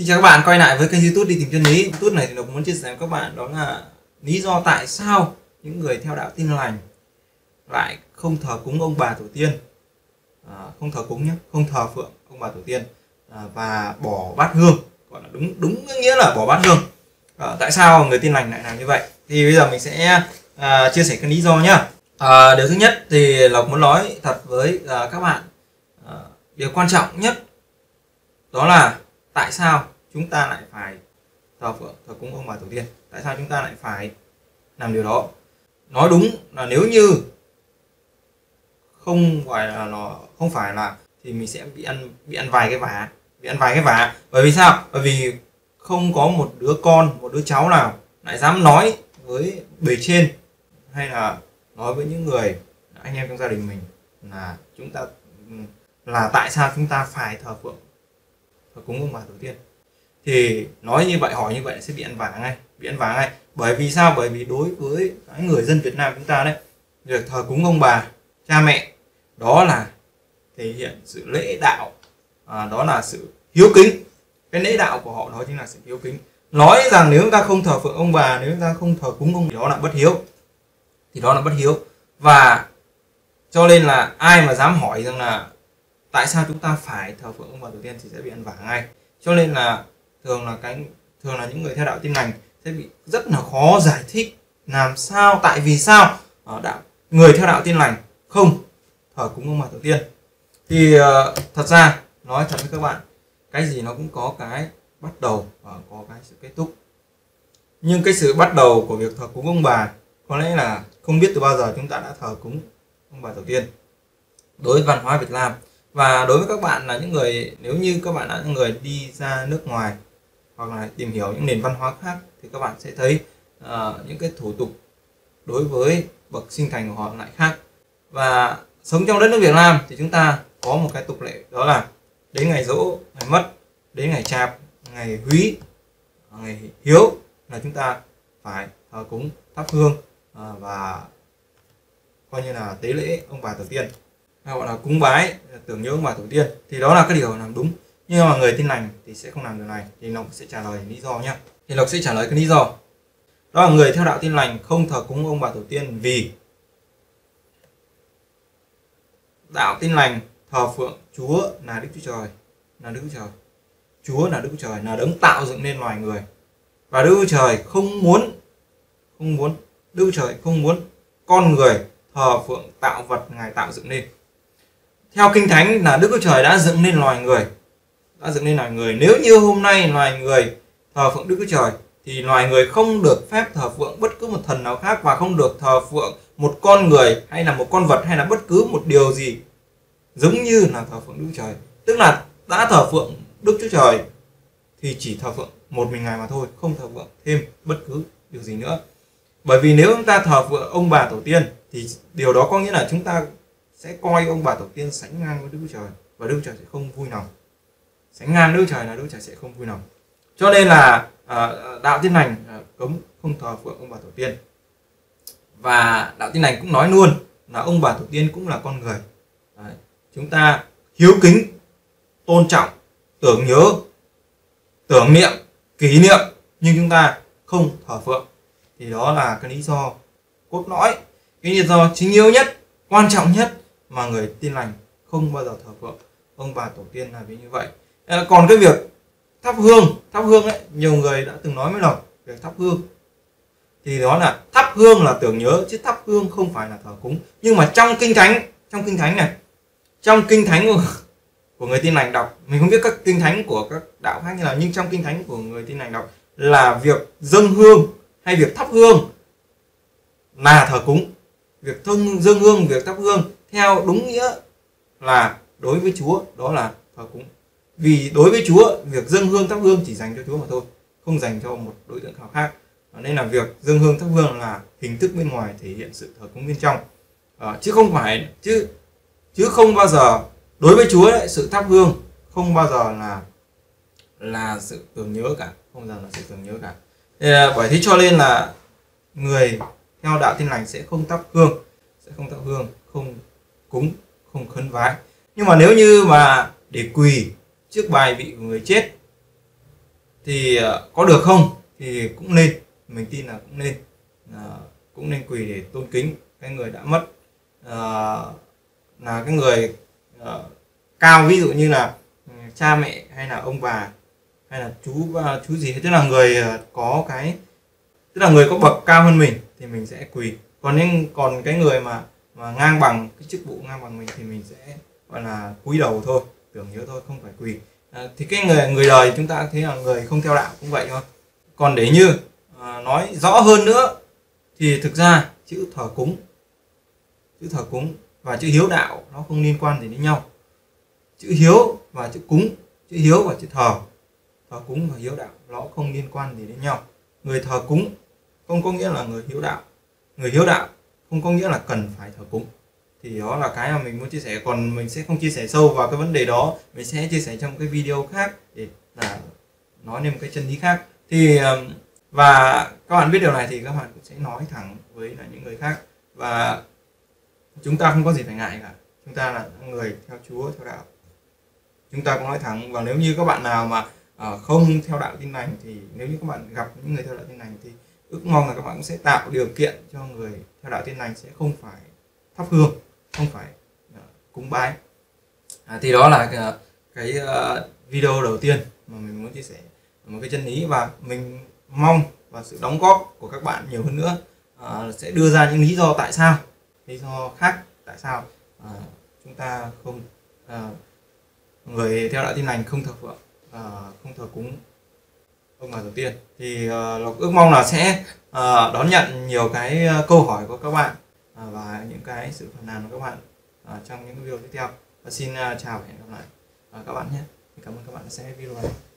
Xin chào các bạn, quay lại với kênh YouTube Đi Tìm Chân Lý. YouTube này thì Lộc muốn chia sẻ với các bạn đó là lý do tại sao những người theo đạo Tin Lành lại không thờ cúng ông bà tổ tiên, không thờ cúng nhé, không thờ phượng ông bà tổ tiên, và bỏ bát hương, gọi là đúng nghĩa là bỏ bát hương. Tại sao người Tin Lành lại làm như vậy? Thì bây giờ mình sẽ chia sẻ cái lý do nhé. Điều thứ nhất thì Lộc muốn nói thật với các bạn, điều quan trọng nhất đó là tại sao chúng ta lại phải thờ cúng ông bà tổ tiên? Tại sao chúng ta lại phải làm điều đó? Nói đúng là nếu như không phải là thì mình sẽ bị ăn vài cái vả, Bởi vì sao? Bởi vì không có một đứa con, một đứa cháu nào lại dám nói với bề trên hay là nói với những người anh em trong gia đình mình là chúng ta tại sao chúng ta phải thờ cúng ông bà tổ tiên. Thì nói như vậy, hỏi như vậy sẽ bị ăn vả ngay, bởi vì sao? Bởi vì đối với cái người dân Việt Nam chúng ta đấy, việc thờ cúng ông bà cha mẹ đó là thể hiện sự lễ đạo, đó là sự hiếu kính. Cái lễ đạo của họ đó chính là sự hiếu kính. Nói rằng nếu chúng ta không thờ phượng ông bà, nếu chúng ta không thờ cúng ông thì đó là bất hiếu, và cho nên là ai mà dám hỏi rằng là tại sao chúng ta phải thờ phượng ông bà tổ tiên thì sẽ bị ăn vả ngay. Cho nên là thường là những người theo đạo Tin Lành sẽ bị rất là khó giải thích làm sao, tại vì sao người theo đạo Tin Lành không thờ cúng ông bà tổ tiên. Thì thật ra nói thật với các bạn, cái gì nó cũng có cái bắt đầu và có cái sự kết thúc. Nhưng cái sự bắt đầu của việc thờ cúng ông bà có lẽ là không biết từ bao giờ chúng ta đã thờ cúng ông bà tổ tiên đối với văn hóa Việt Nam. Và đối với các bạn là những người, nếu như các bạn là những người đi ra nước ngoài hoặc là tìm hiểu những nền văn hóa khác thì các bạn sẽ thấy những cái thủ tục đối với bậc sinh thành của họ lại khác. Và sống trong đất nước Việt Nam thì chúng ta có một cái tục lệ đó là đến ngày giỗ, ngày mất, đến ngày chạp, ngày húy, ngày hiếu là chúng ta phải thờ cúng, thắp hương và coi như là tế lễ ông bà tổ tiên, gọi là cúng bái, tưởng nhớ ông bà tổ tiên. Thì đó là cái điều làm đúng, nhưng mà người Tin Lành thì sẽ không làm điều này. Thì Lộc sẽ trả lời lý do nhé. Thì Lộc sẽ trả lời cái lý do đó là người theo đạo Tin Lành không thờ cúng ông bà tổ tiên vì đạo Tin Lành thờ phượng Chúa là Đức Chúa Trời, Chúa là Đức Chúa Trời, là đấng tạo dựng nên loài người, và Đức Chúa Trời không muốn con người thờ phượng tạo vật Ngài tạo dựng nên. Theo Kinh Thánh là Đức Chúa Trời đã dựng nên loài người, nếu như hôm nay loài người thờ phượng Đức Chúa Trời thì loài người không được phép thờ phượng bất cứ một thần nào khác, và không được thờ phượng một con người hay là một con vật hay là bất cứ một điều gì giống như là thờ phượng Đức Chúa Trời. Tức là đã thờ phượng Đức Chúa Trời thì chỉ thờ phượng một mình Ngài mà thôi, không thờ phượng thêm bất cứ điều gì nữa. Bởi vì nếu chúng ta thờ phượng ông bà tổ tiên thì điều đó có nghĩa là chúng ta sẽ coi ông bà tổ tiên sánh ngang với Đức Chúa Trời, và Đức Chúa Trời sẽ không vui lòng. Sánh ngang Đức Chúa Trời là Đức Chúa Trời sẽ không vui lòng. Cho nên là đạo Tin Lành cấm không thờ phượng ông bà tổ tiên. Và đạo Tin Lành cũng nói luôn là ông bà tổ tiên cũng là con người. Đấy. Chúng ta hiếu kính, tôn trọng, tưởng nhớ, tưởng niệm, kỷ niệm, nhưng chúng ta không thờ phượng. Thì đó là cái lý do cốt lõi, cái lý do chính yếu nhất, quan trọng nhất mà người Tin Lành không bao giờ thờ phượng ông bà tổ tiên là vì như vậy. Còn cái việc thắp hương ấy, nhiều người đã từng nói với Lộc việc thắp hương, thì đó là thắp hương là tưởng nhớ, chứ thắp hương không phải là thờ cúng. Nhưng mà trong Kinh Thánh, của người Tin Lành đọc, mình không biết các Kinh Thánh của các đạo khác như nào, nhưng trong Kinh Thánh của người Tin Lành đọc là việc dâng hương hay việc thắp hương là thờ cúng. Việc dâng hương, việc thắp hương theo đúng nghĩa là đối với Chúa đó là thờ cúng. Vì đối với Chúa, việc dâng hương thắp hương chỉ dành cho Chúa mà thôi, không dành cho một đối tượng nào khác. Nên là việc dâng hương thắp hương là hình thức bên ngoài thể hiện sự thờ cúng bên trong, chứ không bao giờ đối với Chúa ấy, sự thắp hương không bao giờ là sự tưởng nhớ cả, Bởi thế cho nên là người theo đạo Tin Lành sẽ không thắp hương, không cúng, không khấn vái. Nhưng mà nếu như mà để quỳ trước bài vị của người chết thì có được không thì cũng nên, mình tin là cũng nên, quỳ để tôn kính cái người đã mất, là cái người cao, ví dụ như là cha mẹ hay là ông bà hay là chú gì, tức là người có cái, tức là người có bậc cao hơn mình thì mình sẽ quỳ. Còn những cái người mà ngang bằng, cái chức vụ ngang bằng mình thì mình sẽ gọi là cúi đầu thôi, tưởng nhớ thôi, không phải quỳ. Thì cái người đời chúng ta thấy là người không theo đạo cũng vậy thôi. Còn để như nói rõ hơn nữa thì thực ra chữ thờ cúng, và chữ hiếu đạo nó không liên quan gì đến nhau. Chữ hiếu và chữ cúng, chữ hiếu và chữ thờ, thờ cúng và hiếu đạo nó không liên quan gì đến nhau. Người thờ cúng không có nghĩa là người hiếu đạo, người hiếu đạo không có nghĩa là cần phải thờ cúng. Thì đó là cái mà mình muốn chia sẻ. Còn mình sẽ không chia sẻ sâu vào cái vấn đề đó, mình sẽ chia sẻ trong cái video khác để nói lên một cái chân lý khác. Thì và các bạn biết điều này thì các bạn cũng sẽ nói thẳng với những người khác, và chúng ta không có gì phải ngại cả. Chúng ta là người theo Chúa, theo đạo, chúng ta cũng nói thẳng. Và nếu như các bạn nào mà không theo đạo tin lành, thì nếu như các bạn gặp những người theo đạo tin lành thì ước mong là các bạn cũng sẽ tạo điều kiện cho người theo đạo tin lành sẽ không phải thắp hương, không phải cúng bái. Thì đó là cái video đầu tiên mà mình muốn chia sẻ một cái chân lý, và mình mong và sự đóng góp của các bạn nhiều hơn nữa, sẽ đưa ra những lý do tại sao, lý do khác tại sao chúng ta không, người theo đạo tin lành không thờ phượng, không thờ cúng ông bà tổ tiên. Thì ước mong là sẽ đón nhận nhiều cái câu hỏi của các bạn và những cái sự phản nàn của các bạn trong những video tiếp theo. Xin chào và hẹn gặp lại các bạn nhé. Cảm ơn các bạn đã xem video này.